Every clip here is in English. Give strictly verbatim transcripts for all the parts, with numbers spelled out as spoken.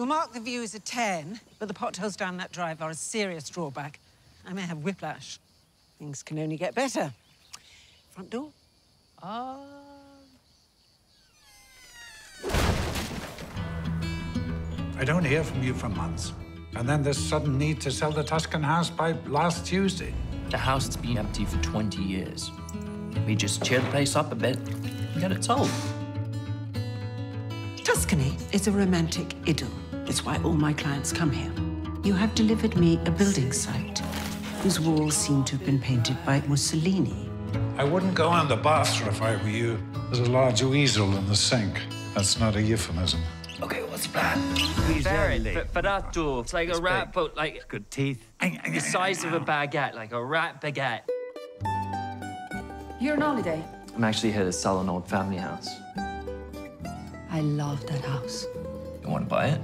We'll mark the view as a ten, but the potholes down that drive are a serious drawback. I may have whiplash. Things can only get better. Front door. Ah. I don't hear from you for months. And then this sudden need to sell the Tuscan house by last Tuesday. The house has been empty for twenty years. We just cheer the place up a bit and get it sold. Tuscany is a romantic idyll. It's why all my clients come here. You have delivered me a building site whose walls seem to have been painted by Mussolini. I wouldn't go on the bathroom if I were you. There's a large weasel in the sink. That's not a euphemism. Okay, what's the plan? He's it, but that door, it's like it's a rat big. Boat, like good teeth. The size of a baguette, like a rat baguette. You're on holiday. I'm actually here to sell an old family house. I love that house. You want to buy it?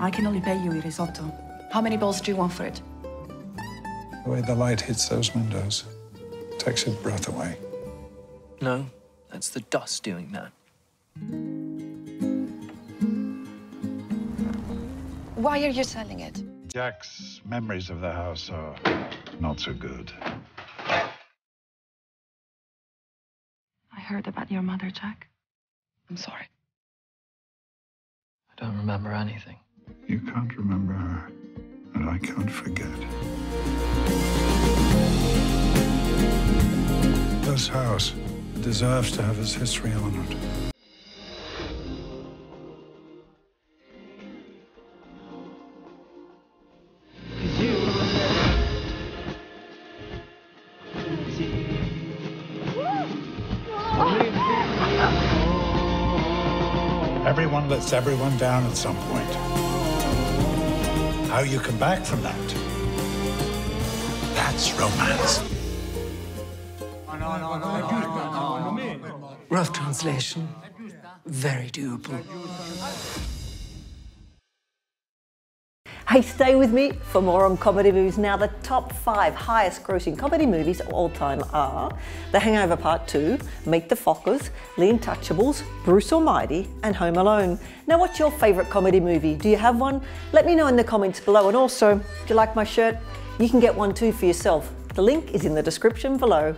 I can only pay you a risotto. How many balls do you want for it? The way the light hits those windows takes your breath away. No, that's the dust doing that. Why are you selling it? Jack's memories of the house are not so good. I heard about your mother, Jack. I'm sorry. I don't remember anything. You can't remember her, and I can't forget. This house deserves to have its history honored. Everyone lets everyone down at some point. How you come back from that, that's romance. Rough translation, very doable. Hey, stay with me for more on comedy movies. Now, the top five highest grossing comedy movies of all time are The Hangover Part two, Meet the Fockers, The Untouchables, Bruce Almighty, and Home Alone. Now, what's your favourite comedy movie? Do you have one? Let me know in the comments below. And also, if you like my shirt, you can get one too for yourself. The link is in the description below.